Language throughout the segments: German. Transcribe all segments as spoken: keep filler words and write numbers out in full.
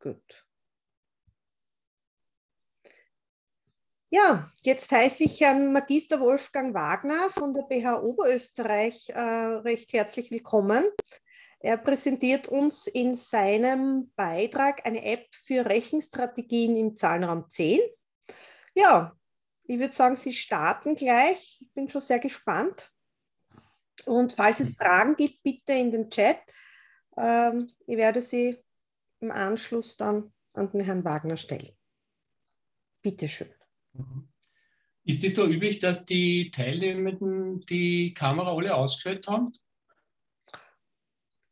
Gut. Ja, jetzt heiße ich Herrn Magister Wolfgang Wagner von der B H Oberösterreich äh, recht herzlich willkommen. Er präsentiert uns in seinem Beitrag eine App für Rechenstrategien im Zahlenraum zehn. Ja, ich würde sagen, Sie starten gleich. Ich bin schon sehr gespannt. Und falls es Fragen gibt, bitte in den Chat. Ähm, ich werde sie im Anschluss dann an den Herrn Wagner stellen. Bitte schön. Ist es da üblich, dass die Teilnehmenden die Kamera alle ausgestellt haben?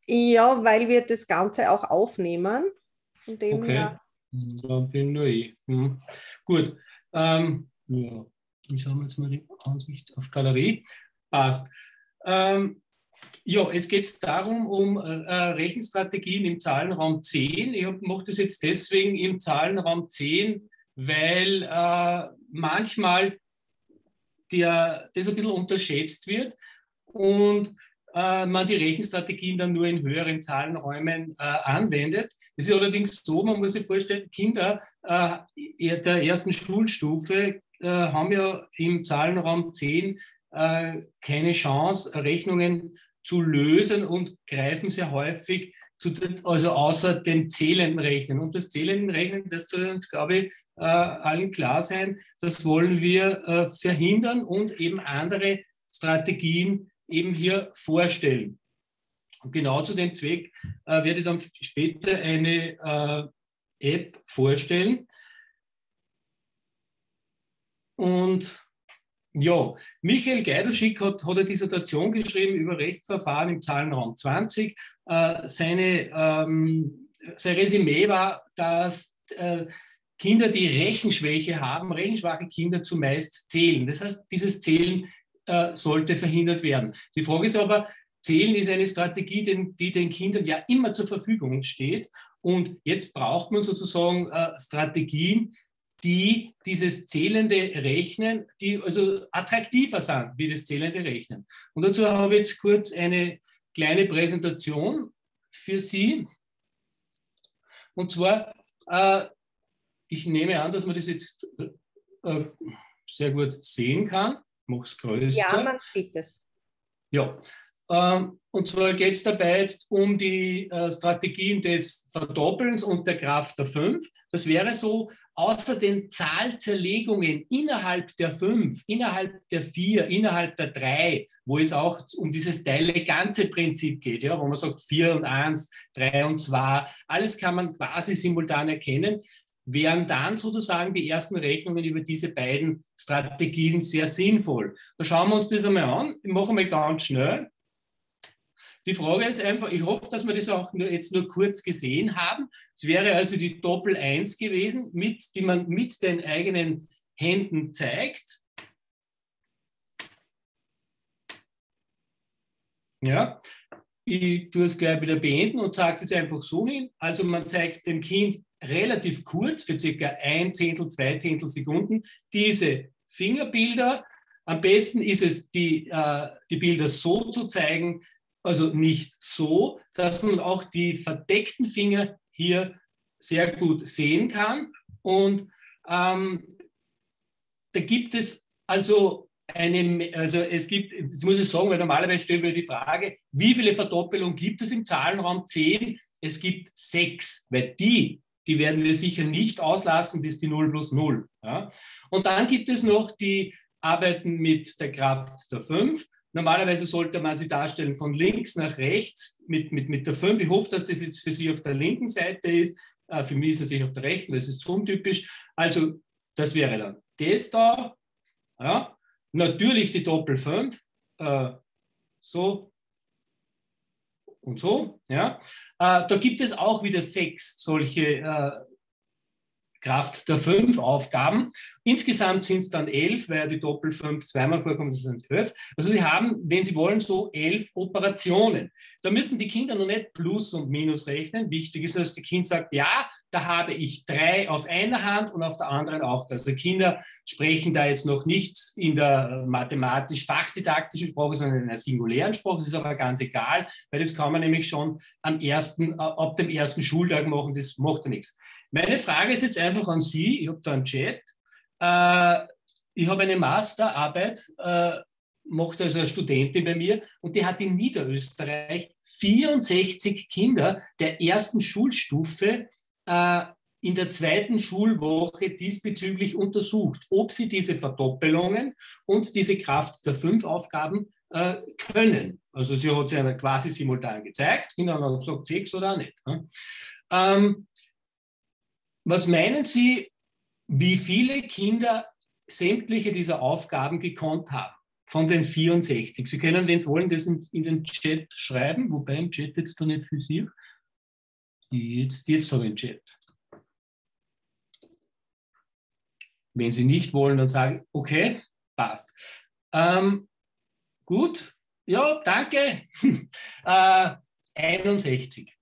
Ja, weil wir das Ganze auch aufnehmen. Von dem okay, her. Da bin nur ich. Hm. Gut, ähm, ja. Dann schauen wir jetzt mal die Ansicht auf Galerie. Passt. Ähm, ja, es geht darum, um äh, Rechenstrategien im Zahlenraum zehn. Ich mache das jetzt deswegen im Zahlenraum zehn, weil äh, manchmal der, das ein bisschen unterschätzt wird und äh, man die Rechenstrategien dann nur in höheren Zahlenräumen äh, anwendet. Es ist allerdings so, man muss sich vorstellen, Kinder äh, der ersten Schulstufe äh, haben ja im Zahlenraum zehn äh, keine Chance, Rechnungen zu lösen und greifen sehr häufig zu, also außer dem zählenden Rechnen. Und das zählende Rechnen, das soll uns, glaube ich, äh, allen klar sein, das wollen wir äh, verhindern und eben andere Strategien eben hier vorstellen. Und genau zu dem Zweck äh, werde ich dann später eine äh, App vorstellen. Und ja, Michael Gaiduschik hat, hat eine Dissertation geschrieben über Rechtsverfahren im Zahlenraum zwanzig. Äh, seine, ähm, sein Resümee war, dass äh, Kinder, die Rechenschwäche haben, rechenschwache Kinder zumeist zählen. Das heißt, dieses Zählen äh, sollte verhindert werden. Die Frage ist aber, Zählen ist eine Strategie, den, die den Kindern ja immer zur Verfügung steht. Und jetzt braucht man sozusagen äh, Strategien, die dieses zählende Rechnen, die also attraktiver sind, wie das zählende Rechnen. Und dazu habe ich jetzt kurz eine kleine Präsentation für Sie. Und zwar, äh, ich nehme an, dass man das jetzt äh, sehr gut sehen kann. Ich mache es größer. Ja, man sieht es. Ja, ähm, und zwar geht es dabei jetzt um die äh, Strategien des Verdoppelns und der Kraft der fünf. Das wäre so, außer den Zahlzerlegungen innerhalb der fünf, innerhalb der vier, innerhalb der drei, wo es auch um dieses Teile-Ganze-Prinzip geht, ja, wo man sagt vier und eins, drei und zwei, alles kann man quasi simultan erkennen, wären dann sozusagen die ersten Rechnungen über diese beiden Strategien sehr sinnvoll. Da schauen wir uns das einmal an, ich mache mal ganz schnell. Die Frage ist einfach, ich hoffe, dass wir das auch nur, jetzt nur kurz gesehen haben. Es wäre also die Doppel eins gewesen, mit, die man mit den eigenen Händen zeigt. Ja, ich tue es gleich wieder beenden und sage es jetzt einfach so hin. Also man zeigt dem Kind relativ kurz, für circa ein Zehntel, zwei Zehntel Sekunden, diese Fingerbilder. Am besten ist es, die, äh, die Bilder so zu zeigen, also nicht so, dass man auch die verdeckten Finger hier sehr gut sehen kann. Und ähm, da gibt es also eine, also es gibt, jetzt muss ich sagen, weil normalerweise stellen wir die Frage, wie viele Verdoppelungen gibt es im Zahlenraum zehn? Es gibt sechs, weil die, die werden wir sicher nicht auslassen, das ist die null plus null. Ja? Und dann gibt es noch die Arbeiten mit der Kraft der fünf. Normalerweise sollte man sie darstellen von links nach rechts mit, mit, mit der fünf. Ich hoffe, dass das jetzt für Sie auf der linken Seite ist. Äh, für mich ist es natürlich auf der rechten, weil es ist zoomtypisch. Also das wäre dann das da. Ja. Natürlich die Doppel fünf. Äh, so und so. Ja. Äh, da gibt es auch wieder sechs solche äh, Kraft der fünf Aufgaben. Insgesamt sind es dann elf, weil die Doppel fünf zweimal vorkommt, das sind elf. Also Sie haben, wenn Sie wollen, so elf Operationen. Da müssen die Kinder noch nicht Plus und Minus rechnen. Wichtig ist, dass die Kind sagt, ja, Da habe ich drei auf einer Hand und auf der anderen auch. Also Kinder sprechen da jetzt noch nicht in der mathematisch-fachdidaktischen Sprache, sondern in einer singulären Sprache. Das ist aber ganz egal, weil das kann man nämlich schon am ersten, ab dem ersten Schultag machen. Das macht ja nichts. Meine Frage ist jetzt einfach an Sie. Ich habe da einen Chat. Äh, ich habe eine Masterarbeit, äh, macht also eine Studentin bei mir, und die hat in Niederösterreich vierundsechzig Kinder der ersten Schulstufe in der zweiten Schulwoche diesbezüglich untersucht, ob sie diese Verdoppelungen und diese Kraft der fünf Aufgaben äh, können. Also sie hat sie quasi simultan gezeigt, Kinder haben gesagt, sechs oder nicht. Ähm, was meinen Sie, wie viele Kinder sämtliche dieser Aufgaben gekonnt haben? Von den vierundsechzig. Sie können, wenn Sie wollen, das in, in den Chat schreiben, wobei im Chat jetzt da nicht für Sie. Jetzt, jetzt habe ich einen Chat. Wenn Sie nicht wollen, dann sagen, okay, passt. Ähm, gut, ja, danke. äh, einundsechzig.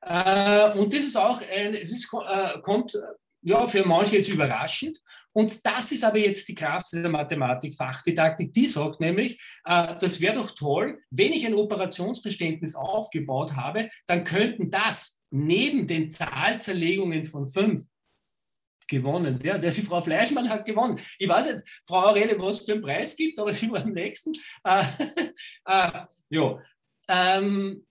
Äh, und das ist auch, ein, es ist, äh, kommt ja für manche jetzt überraschend. Und das ist aber jetzt die Kraft der Mathematik, Fachdidaktik, die sagt nämlich, äh, das wäre doch toll, wenn ich ein Operationsverständnis aufgebaut habe, dann könnten das neben den Zahlzerlegungen von fünf gewonnen werden. Ja, die Frau Fleischmann hat gewonnen. Ich weiß nicht, Frau Aurele, was es für einen Preis gibt, aber sie war am nächsten. Äh, äh, ja, ähm,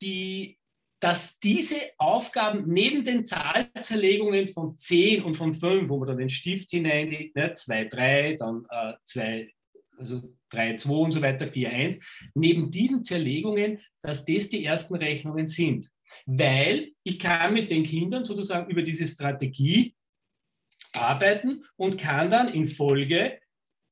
die... dass diese Aufgaben neben den Zahlzerlegungen von zehn und von fünf, wo man dann den Stift hineinlegt, ne, zwei, drei, dann äh, zwei, also drei, zwei und so weiter, vier, eins, neben diesen Zerlegungen, dass das die ersten Rechnungen sind. Weil ich kann mit den Kindern sozusagen über diese Strategie arbeiten und kann dann in Folge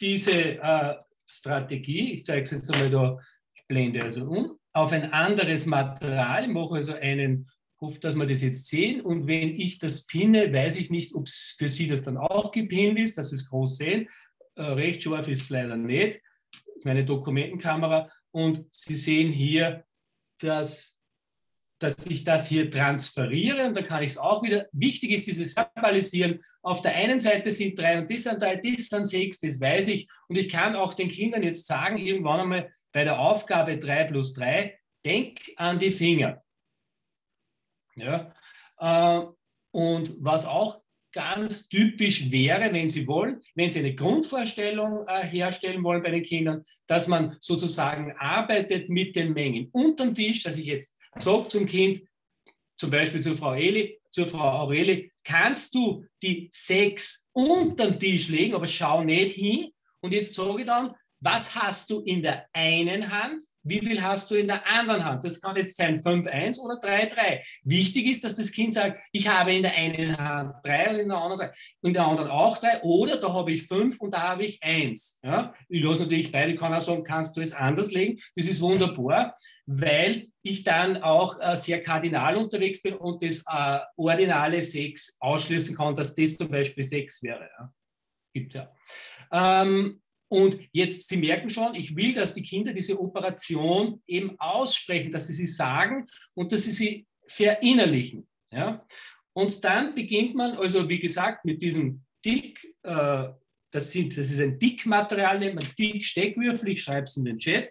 diese äh, Strategie, ich zeige es jetzt einmal da, ich blende also um, auf ein anderes Material. Ich mache also einen, hoffe, dass wir das jetzt sehen. Und wenn ich das pinne, weiß ich nicht, ob es für Sie das dann auch gepinnt ist, dass Sie es groß sehen. Äh, recht scharf ist es leider nicht. Das ist meine Dokumentenkamera. Und Sie sehen hier, dass, dass ich das hier transferiere. Und da kann ich es auch wieder. Wichtig ist dieses Verbalisieren. Auf der einen Seite sind drei und das sind drei, das sind sechs, das weiß ich. Und ich kann auch den Kindern jetzt sagen, irgendwann einmal, bei der Aufgabe drei plus drei, denk an die Finger. Ja. Und was auch ganz typisch wäre, wenn Sie wollen, wenn Sie eine Grundvorstellung herstellen wollen bei den Kindern, dass man sozusagen arbeitet mit den Mengen. Unterm Tisch, dass ich jetzt sage zum Kind, zum Beispiel zur Frau Eli, zur Frau Aureli, kannst du die sechs unterm Tisch legen, aber schau nicht hin. Und jetzt sage ich dann, was hast du in der einen Hand? Wie viel hast du in der anderen Hand? Das kann jetzt sein fünf, eins oder drei, drei. Wichtig ist, dass das Kind sagt, ich habe in der einen Hand drei und in der anderen drei. In der anderen auch drei oder da habe ich fünf und da habe ich eins. Ja? Ich lasse natürlich beide, kann auch sagen, kannst du es anders legen? Das ist wunderbar, weil ich dann auch äh, sehr kardinal unterwegs bin und das äh, ordinale sechs ausschließen kann, dass das zum Beispiel sechs wäre. Ja? Gibt's ja. Ähm, Und jetzt, Sie merken schon, ich will, dass die Kinder diese Operation eben aussprechen, dass sie sie sagen und dass sie sie verinnerlichen. Ja? Und dann beginnt man, also wie gesagt, mit diesem Dick, äh, das, sind, das ist ein Dickmaterial, nennt man Dicksteckwürfel, ich schreibe es in den Chat.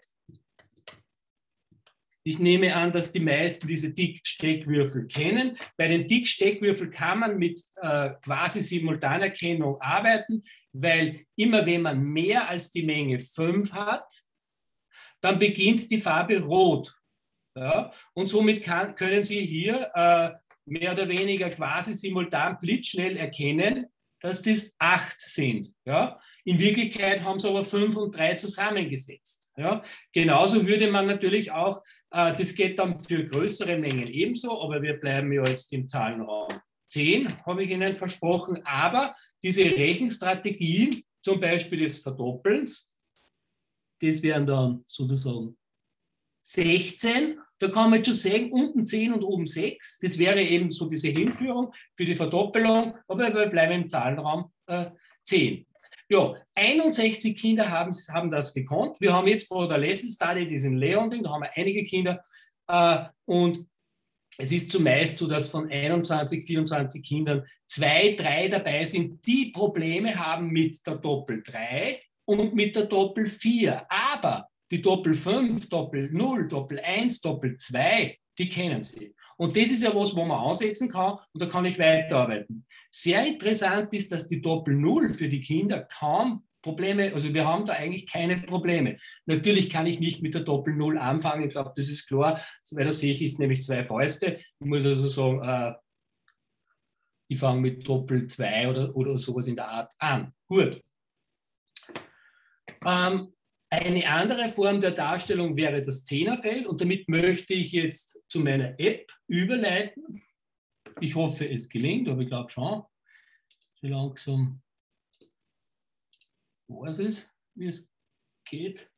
Ich nehme an, dass die meisten diese Dicksteckwürfel kennen. Bei den Dicksteckwürfeln kann man mit äh, quasi Simultanerkennung arbeiten, weil immer wenn man mehr als die Menge fünf hat, dann beginnt die Farbe rot. Ja? Und somit kann, können Sie hier äh, mehr oder weniger quasi simultan blitzschnell erkennen, dass das acht sind. Ja? In Wirklichkeit haben sie aber fünf und drei zusammengesetzt. Ja? Genauso würde man natürlich auch, äh, das geht dann für größere Mengen ebenso, aber wir bleiben ja jetzt im Zahlenraum zehn, habe ich Ihnen versprochen. Aber diese Rechenstrategien, zum Beispiel des Verdoppelns, das wären dann sozusagen sechzehn. Da kann man jetzt schon sehen, unten zehn und oben sechs. Das wäre eben so diese Hinführung für die Verdoppelung. Aber wir bleiben im Zahlenraum äh, zehn. Ja, einundsechzig Kinder haben, haben das gekonnt. Wir haben jetzt bei der Lesson Study diesen Leonding, da haben wir einige Kinder. Äh, und Es ist zumeist so, dass von einundzwanzig, vierundzwanzig Kindern zwei, drei dabei sind, die Probleme haben mit der Doppel drei und mit der Doppel vier. Aber die Doppel fünf, Doppel null, Doppel eins, Doppel zwei, die kennen sie. Und das ist ja was, wo man ansetzen kann und da kann ich weiterarbeiten. Sehr interessant ist, dass die Doppel null für die Kinder kaum Probleme, also wir haben da eigentlich keine Probleme. Natürlich kann ich nicht mit der Doppel null anfangen, ich glaube, das ist klar, weil da sehe ich jetzt nämlich zwei Fäuste. Ich muss also sagen, äh, ich fange mit Doppel zwei oder, oder sowas in der Art an. Gut. Ähm, eine andere Form der Darstellung wäre das Zehnerfeld und damit möchte ich jetzt zu meiner App überleiten. Ich hoffe, es gelingt, aber ich glaube schon. So langsam. Wo es ist, wie es geht.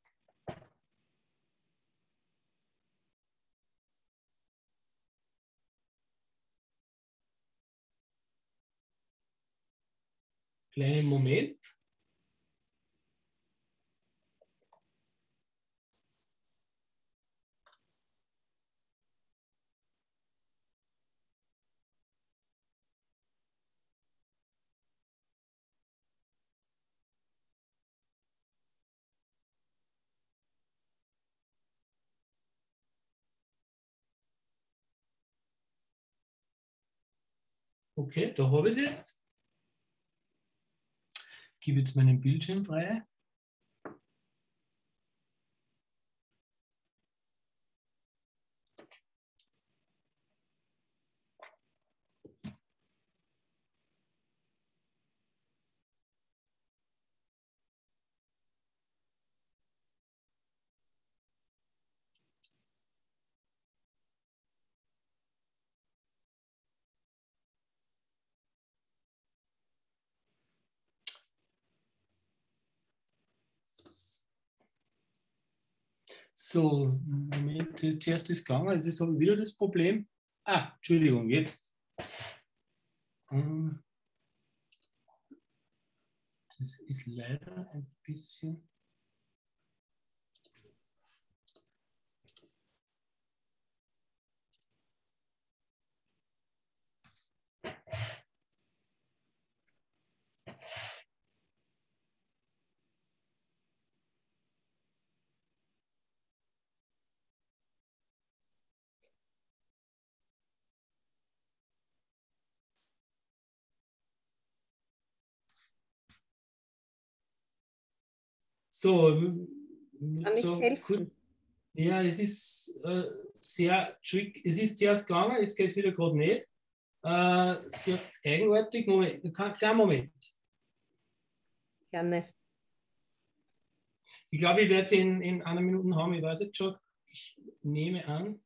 Kleinen Moment. Okay, da habe ich es jetzt. Ich gebe jetzt meinen Bildschirm frei. So, Moment, zuerst ist es gegangen, also jetzt habe ich wieder das Problem. Ah, Entschuldigung, jetzt. Das ist leider ein bisschen... So, kann ich so helfen? Ja, es ist äh, sehr trick. Es ist zuerst gegangen, jetzt geht es wieder gerade nicht. Äh, sehr eigenartig. Moment, kleinen Moment. Gerne. Ich glaube, ich werde es in, in einer Minute haben. Ich weiß jetzt schon. Ich nehme an.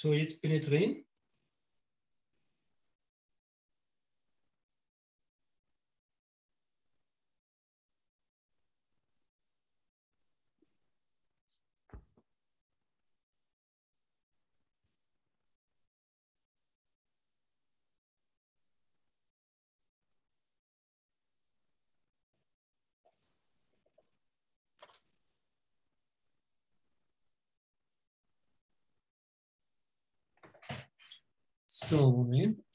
So, jetzt bin ich drin. So, Moment.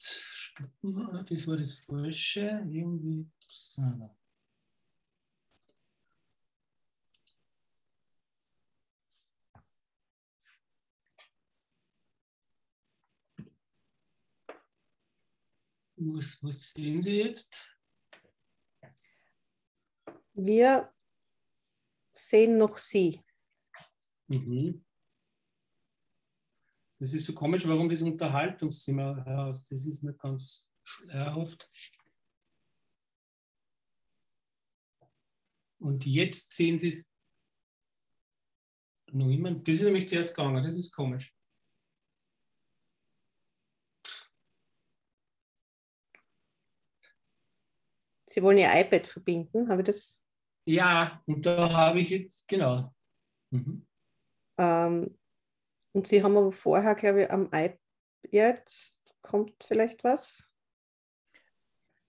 Das war das Falsche. Irgendwie. Was, was sehen Sie jetzt? Wir sehen noch sie. Mhm. Das ist so komisch, warum das Unterhaltungszimmer heraus, das ist mir ganz schleierhaft. Und jetzt sehen sie es noch immer. Das ist nämlich zuerst gegangen, das ist komisch. Sie wollen Ihr iPad verbinden, habe ich das? Ja, und da habe ich jetzt, genau. Mhm. Ähm, und Sie haben aber vorher, glaube ich, am iPad, jetzt kommt vielleicht was?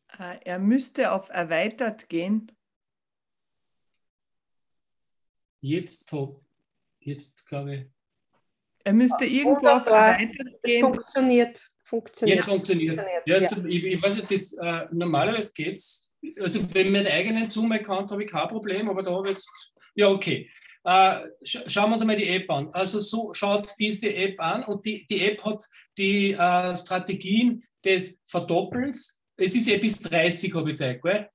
Er müsste auf Erweitert gehen. Jetzt, top. Jetzt glaube ich. Er müsste irgendwo auf Erweitert gehen. Es funktioniert. funktioniert. Jetzt funktioniert. funktioniert. Ja, ja. Ich, ich weiß jetzt, das, äh, normalerweise geht es. Also bei meinem eigenen Zoom-Account habe ich kein Problem, aber da habe ich jetzt, ja okay. Äh, sch schauen wir uns einmal die App an. Also so schaut diese App an und die, die App hat die äh, Strategien des Verdoppelns. Es ist ja bis dreißig, habe ich gesagt, gell?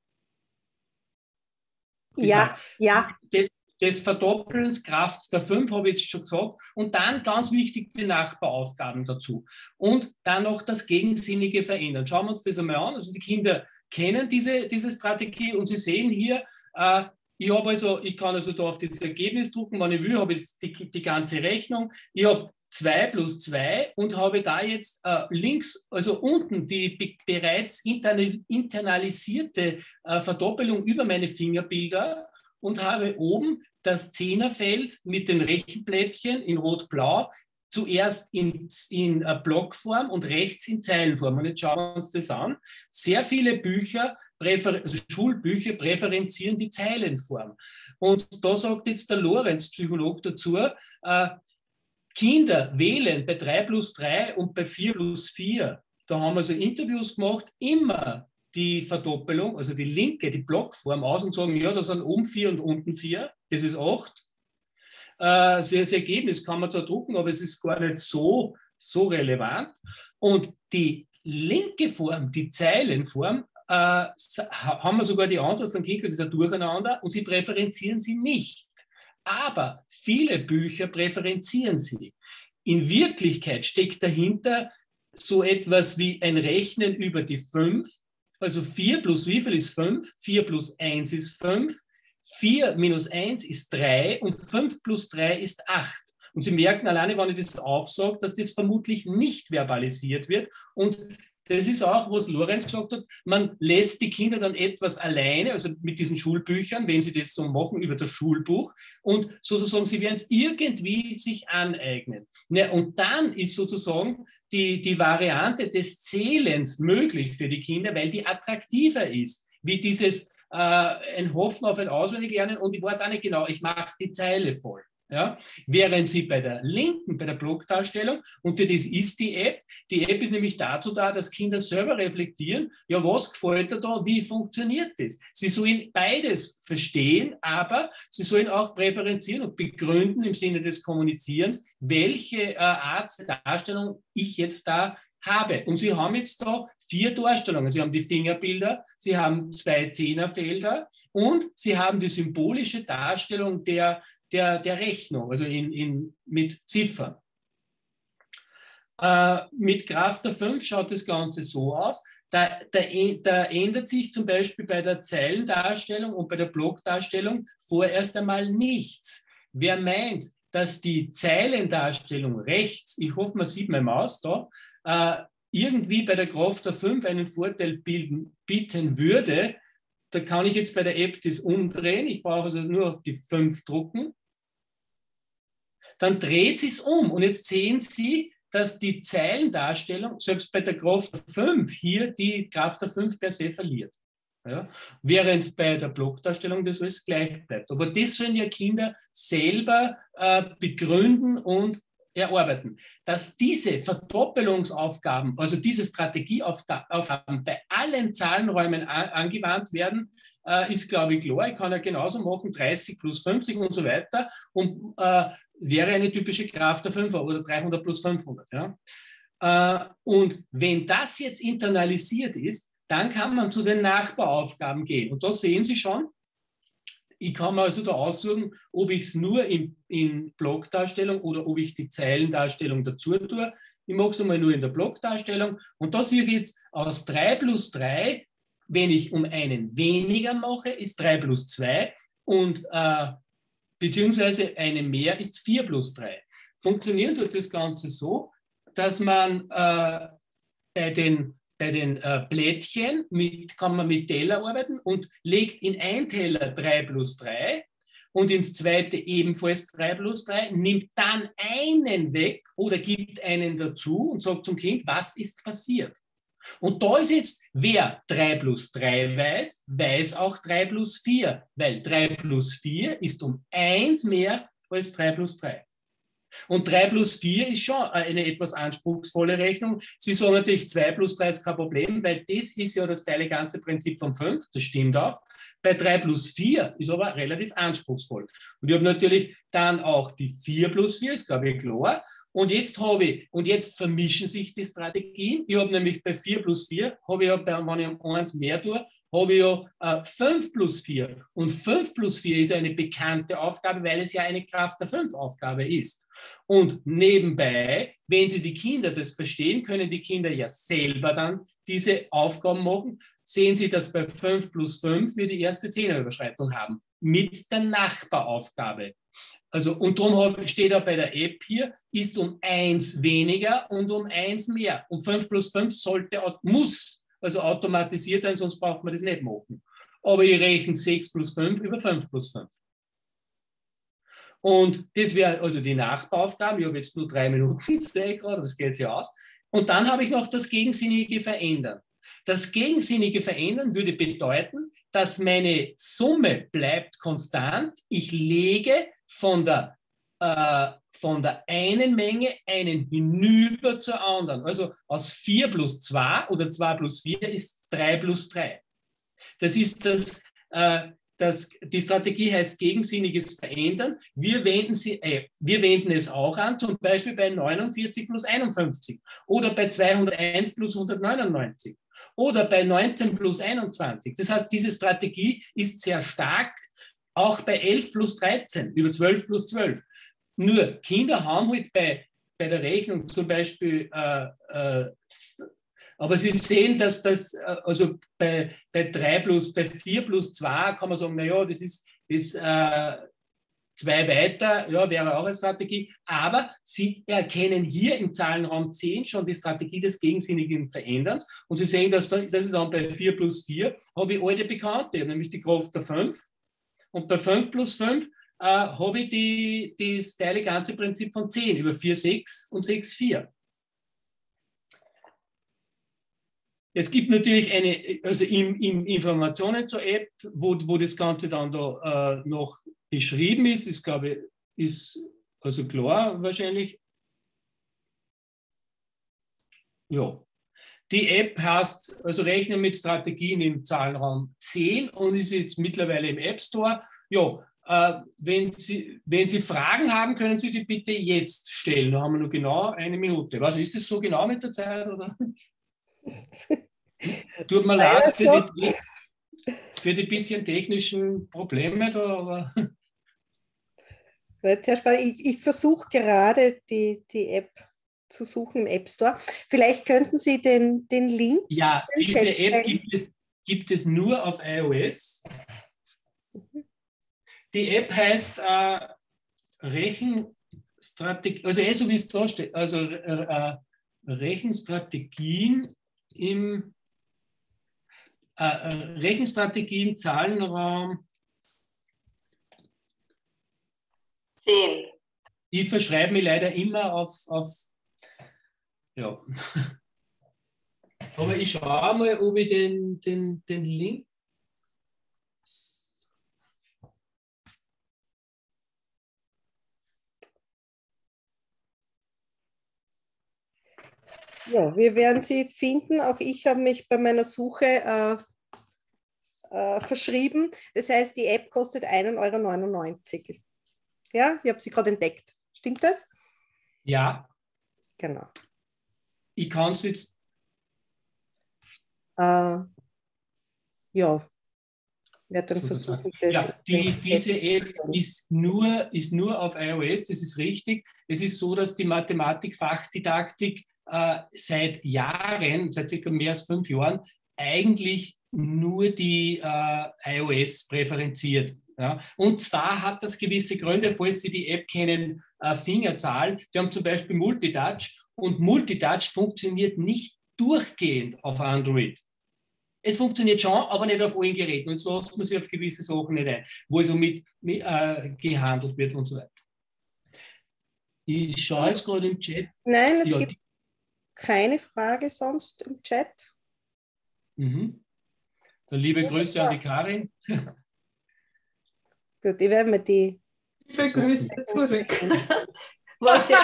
Ja, ja. Des, des Verdoppelns, Kraft der fünf, habe ich jetzt schon gesagt. Und dann ganz wichtig die Nachbaraufgaben dazu. Und dann noch das Gegensinnige verändern. Schauen wir uns das einmal an. Also die Kinder kennen diese, diese Strategie und Sie sehen hier, äh, ich, also, ich kann also da auf das Ergebnis drucken, wenn ich will, habe jetzt die, die ganze Rechnung. Ich habe zwei plus zwei und habe da jetzt äh, links, also unten, die be bereits internal internalisierte äh, Verdoppelung über meine Fingerbilder und habe oben das Zehnerfeld mit den Rechenplättchen in rot-blau zuerst in, in Blockform und rechts in Zeilenform. Und jetzt schauen wir uns das an. Sehr viele Bücher, Präfer also Schulbücher, präferenzieren die Zeilenform. Und da sagt jetzt der Lorenz, Psycholog, dazu, äh, Kinder wählen bei drei plus drei und bei vier plus vier. Da haben wir so Interviews gemacht, immer die Verdoppelung, also die linke, die Blockform aus und sagen, ja, da sind oben vier und unten vier, das ist acht. Das Ergebnis kann man zwar drucken, aber es ist gar nicht so, so relevant. Und die linke Form, die Zeilenform, äh, haben wir sogar die Antwort von Kinder, das ist ein Durcheinander, und sie präferenzieren sie nicht. Aber viele Bücher präferenzieren sie. In Wirklichkeit steckt dahinter so etwas wie ein Rechnen über die fünf. Also vier plus wie viel ist fünf? vier plus eins ist fünf. vier minus eins ist drei und fünf plus drei ist acht. Und Sie merken alleine, wenn ich das aufsage, dass das vermutlich nicht verbalisiert wird. Und das ist auch, was Lorenz gesagt hat, man lässt die Kinder dann etwas alleine, also mit diesen Schulbüchern, wenn sie das so machen, über das Schulbuch. Und sozusagen, sie werden es irgendwie sich aneignen. Und dann ist sozusagen die, die Variante des Zählens möglich für die Kinder, weil die attraktiver ist, wie dieses ein Hoffen auf ein Auswendiglernen und ich weiß auch nicht genau, ich mache die Zeile voll. Ja? Während Sie bei der linken, bei der Blockdarstellung, und für das ist die App, die App ist nämlich dazu da, dass Kinder selber reflektieren, ja, was gefällt dir da, wie funktioniert das? Sie sollen beides verstehen, aber sie sollen auch präferenzieren und begründen im Sinne des Kommunizierens, welche äh, Art der Darstellung ich jetzt da habe. Und Sie haben jetzt da vier Darstellungen. Sie haben die Fingerbilder, Sie haben zwei Zehnerfelder und Sie haben die symbolische Darstellung der, der, der Rechnung, also in, in, mit Ziffern. Äh, mit Kraft der fünf schaut das Ganze so aus. Da, da, da ändert sich zum Beispiel bei der Zeilendarstellung und bei der Blockdarstellung vorerst einmal nichts. Wer meint, dass die Zeilendarstellung rechts, ich hoffe, man sieht meine Maus da, Uh, irgendwie bei der Kraft der fünf einen Vorteil bilden, bieten würde, da kann ich jetzt bei der App das umdrehen. Ich brauche also nur auf die fünf drucken. Dann dreht sie es um. Und jetzt sehen Sie, dass die Zeilendarstellung, selbst bei der Kraft der fünf, hier die Kraft der fünf per se verliert. Ja? Während bei der Blockdarstellung das alles gleich bleibt. Aber das sollen ja Kinder selber uh, begründen und erarbeiten, dass diese Verdoppelungsaufgaben, also diese Strategieaufgaben bei allen Zahlenräumen angewandt werden, äh, ist, glaube ich, klar. Ich kann ja genauso machen, dreißig plus fünfzig und so weiter und äh, wäre eine typische Kraft der Fünfer oder dreihundert plus fünfhundert. Ja. Äh, und wenn das jetzt internalisiert ist, dann kann man zu den Nachbaraufgaben gehen. Und da sehen Sie schon, Ich kann mir also da aussuchen, ob ich es nur in, in Blockdarstellung oder ob ich die Zeilendarstellung dazu tue. Ich mache es einmal nur in der Blockdarstellung. Und da sehe ich jetzt, aus drei plus drei, wenn ich um einen weniger mache, ist drei plus zwei und äh, beziehungsweise einen mehr ist vier plus drei. Funktioniert wird das Ganze so, dass man äh, bei den Bei den äh, Plättchen mit, kann man mit Teller arbeiten und legt in einen Teller drei plus drei und ins zweite ebenfalls drei plus drei, nimmt dann einen weg oder gibt einen dazu und sagt zum Kind, was ist passiert? Und da ist jetzt, wer drei plus drei weiß, weiß auch drei plus vier, weil drei plus vier ist um eins mehr als drei plus drei. Und drei plus vier ist schon eine etwas anspruchsvolle Rechnung. Sie sagen natürlich, zwei plus drei ist kein Problem, weil das ist ja das teile ganze Prinzip von fünf, das stimmt auch. Bei drei plus vier ist aber relativ anspruchsvoll. Und ich habe natürlich dann auch die vier plus vier, ist glaube ich klar. Und jetzt habe ich, und jetzt vermischen sich die Strategien. Ich habe nämlich bei vier plus vier, habe ich ja, wenn ich um eins mehr tue, habe ich ja äh, fünf plus vier. Und fünf plus vier ist eine bekannte Aufgabe, weil es ja eine Kraft der fünf-Aufgabe ist. Und nebenbei, wenn Sie die Kinder das verstehen, können die Kinder ja selber dann diese Aufgaben machen. Sehen Sie, dass bei fünf plus fünf wir die erste Zehnerüberschreitung haben. Mit der Nachbaraufgabe. Also, und darum steht auch bei der App hier, ist um eins weniger und um eins mehr. Und fünf plus fünf sollte, muss also automatisiert sein, sonst braucht man das nicht machen. Aber ich rechne sechs plus fünf über fünf plus fünf. Und das wäre also die Nachbauaufgaben. Ich habe jetzt nur drei Minuten Zeit gerade, das geht sich aus. Und dann habe ich noch das gegensinnige Verändern. Das gegensinnige Verändern würde bedeuten, dass meine Summe bleibt konstant. Ich lege von der äh, von der einen Menge einen hinüber zur anderen. Also aus vier plus zwei oder zwei plus vier ist drei plus drei. Das ist das, äh, das die Strategie heißt gegensinniges Verändern. Wir wenden, sie, äh, wir wenden es auch an, zum Beispiel bei neunundvierzig plus einundfünfzig oder bei zweihunderteins plus hundertneunundneunzig oder bei neunzehn plus einundzwanzig. Das heißt, diese Strategie ist sehr stark, auch bei elf plus dreizehn, über zwölf plus zwölf. Nur Kinder haben halt bei, bei der Rechnung zum Beispiel, äh, äh, aber Sie sehen, dass das, äh, also bei, bei drei plus, bei vier plus zwei kann man sagen, naja, das ist das äh, zwei weiter, ja, wäre auch eine Strategie, aber Sie erkennen hier im Zahlenraum zehn schon die Strategie des gegensinnigen Veränderns und Sie sehen, dass, dass Sie sagen, bei vier plus vier habe ich alte Bekannte, nämlich die Kraft der fünf und bei fünf plus fünf Äh, habe ich die, die, das teile ganze Prinzip von zehn über vier, sechs und sechs, vier. Es gibt natürlich eine, also im, im Informationen zur App, wo, wo das Ganze dann da äh, noch beschrieben ist, ist, glaube ich, ist also klar wahrscheinlich. Ja. Die App heißt, also Rechnen mit Strategien im Zahlenraum zehn und ist jetzt mittlerweile im App Store. Ja. Wenn Sie, wenn Sie Fragen haben, können Sie die bitte jetzt stellen. Da haben wir nur genau eine Minute. Was ist das so genau mit der Zeit? Oder? Tut mir leid für die, für die bisschen technischen Probleme da. Aber sehr spannend. Ich, ich versuche gerade die, die App zu suchen im App Store. Vielleicht könnten Sie den, den Link. Ja, diese App gibt es, gibt es nur auf iOS. Mhm. Die App heißt äh, Rechenstrategie, also eh so wie es da steht, also äh, Rechenstrategien im äh, Rechenstrategien, Zahlenraum zehn. Ich verschreibe mich leider immer auf, auf ja. Aber ich schaue mal, ob ich den, den, den Link. Ja, wir werden sie finden. Auch ich habe mich bei meiner Suche äh, äh, verschrieben. Das heißt, die App kostet einen Euro neunundneunzig. Ja, ich habe sie gerade entdeckt. Stimmt das? Ja. Genau. Ich kann es jetzt... Äh, ja. Versuchen, ja, die, diese App ist nur, ist nur auf iOS, das ist richtig. Es ist so, dass die Mathematik-Fachdidaktik äh, seit Jahren, seit circa mehr als fünf Jahren, eigentlich nur die äh, iOS präferenziert. Ja. Und zwar hat das gewisse Gründe, falls Sie die App kennen, äh, Fingerzahlen. Die haben zum Beispiel Multitouch, und Multitouch funktioniert nicht durchgehend auf Android. Es funktioniert schon, aber nicht auf allen Geräten. Und so lässt man sich auf gewisse Sachen nicht ein, wo also mit, mit äh, gehandelt wird und so weiter. Ich schaue jetzt gerade im Chat. Nein, es ja, gibt keine Frage sonst im Chat. Mhm. Dann liebe ja, Grüße ja. an die Karin. Gut, ich werde mir die... Liebe so Grüße zurück. Was ja...